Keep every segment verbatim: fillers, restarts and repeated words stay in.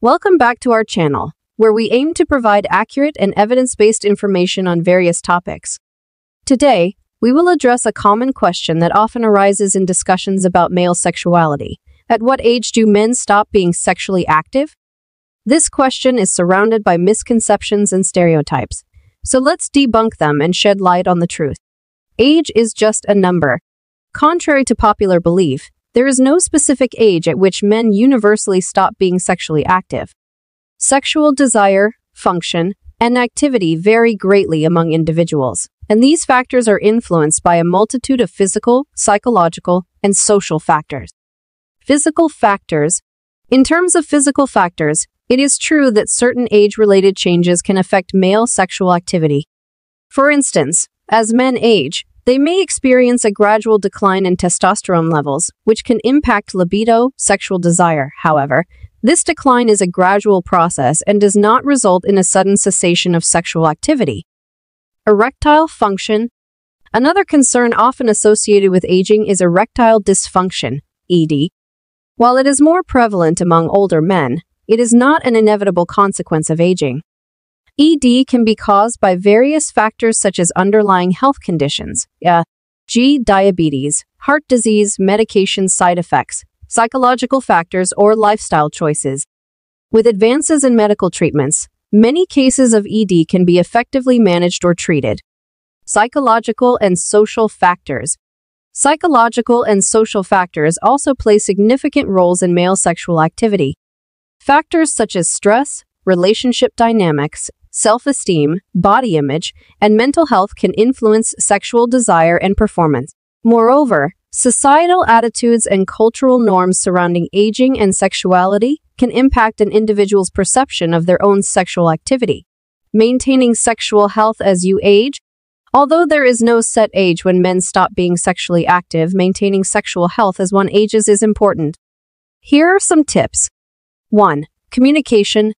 Welcome back to our channel, where we aim to provide accurate and evidence-based information on various topics. Today, we will address a common question that often arises in discussions about male sexuality. At what age do men stop being sexually active? This question is surrounded by misconceptions and stereotypes, so let's debunk them and shed light on the truth. Age is just a number. Contrary to popular belief, there is no specific age at which men universally stop being sexually active. Sexual desire, function, and activity vary greatly among individuals, and these factors are influenced by a multitude of physical, psychological, and social factors. Physical factors. In terms of physical factors, it is true that certain age-related changes can affect male sexual activity. For instance, as men age, they may experience a gradual decline in testosterone levels, which can impact libido, sexual desire. However, this decline is a gradual process and does not result in a sudden cessation of sexual activity. Erectile function. Another concern often associated with aging is erectile dysfunction, E D. While it is more prevalent among older men, it is not an inevitable consequence of aging. E D can be caused by various factors such as underlying health conditions, for example, diabetes, heart disease, medication side effects, psychological factors, or lifestyle choices. With advances in medical treatments, many cases of E D can be effectively managed or treated. Psychological and social factors. Psychological and social factors also play significant roles in male sexual activity. Factors such as stress, relationship dynamics, self-esteem, body image, and mental health can influence sexual desire and performance. Moreover, societal attitudes and cultural norms surrounding aging and sexuality can impact an individual's perception of their own sexual activity. Maintaining sexual health as you age. Although there is no set age when men stop being sexually active, maintaining sexual health as one ages is important. Here are some tips. one. Communication.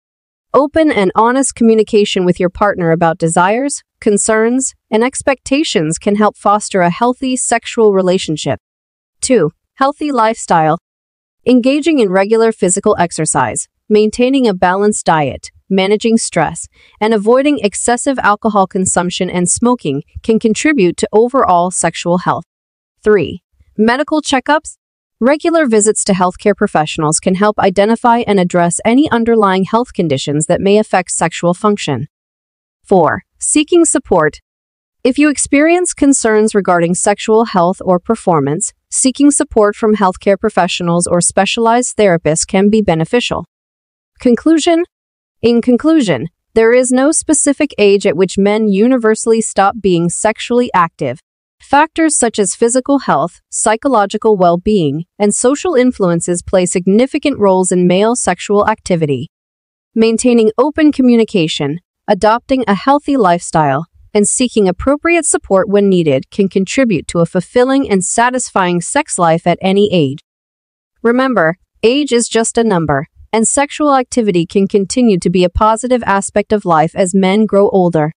Open and honest communication with your partner about desires, concerns, and expectations can help foster a healthy sexual relationship. two. Healthy lifestyle. Engaging in regular physical exercise, maintaining a balanced diet, managing stress, and avoiding excessive alcohol consumption and smoking can contribute to overall sexual health. three. Medical checkups. Regular visits to healthcare professionals can help identify and address any underlying health conditions that may affect sexual function. four. Seeking support. If you experience concerns regarding sexual health or performance, seeking support from healthcare professionals or specialized therapists can be beneficial. Conclusion. In conclusion, there is no specific age at which men universally stop being sexually active. Factors such as physical health, psychological well-being, and social influences play significant roles in male sexual activity. Maintaining open communication, adopting a healthy lifestyle, and seeking appropriate support when needed can contribute to a fulfilling and satisfying sex life at any age. Remember, age is just a number, and sexual activity can continue to be a positive aspect of life as men grow older.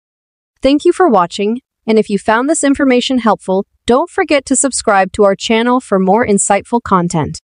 Thank you for watching. And if you found this information helpful, don't forget to subscribe to our channel for more insightful content.